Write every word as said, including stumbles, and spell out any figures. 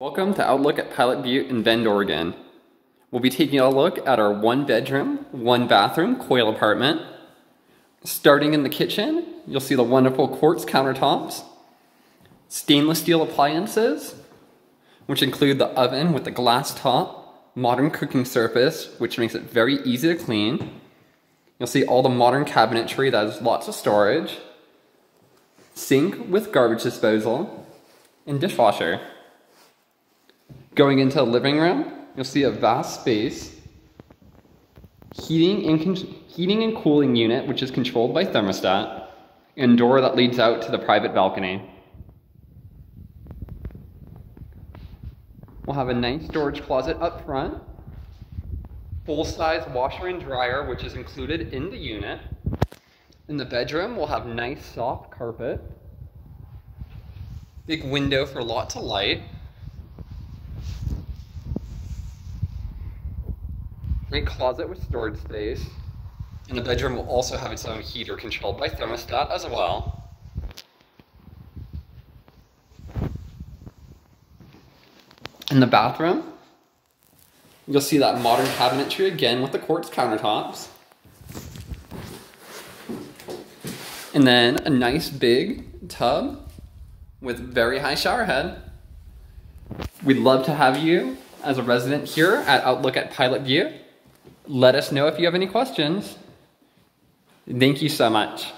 Welcome to Outlook at Pilot Butte in Bend, Oregon. We'll be taking a look at our one bedroom, one bathroom Quail apartment. Starting in the kitchen, you'll see the wonderful quartz countertops, stainless steel appliances, which include the oven with the glass top, modern cooking surface, which makes it very easy to clean. You'll see all the modern cabinetry that has lots of storage, sink with garbage disposal, and dishwasher. Going into the living room, you'll see a vast space, heating and, con heating and cooling unit, which is controlled by thermostat, and door that leads out to the private balcony. We'll have a nice storage closet up front, full-size washer and dryer, which is included in the unit. In the bedroom, we'll have nice soft carpet, big window for lots of light. Great closet with storage space, and the bedroom will also have its own heater controlled by thermostat as well. In the bathroom, you'll see that modern cabinetry again with the quartz countertops. And then a nice big tub with very high shower head. We'd love to have you as a resident here at Outlook at Pilot Butte. Let us know if you have any questions. Thank you so much.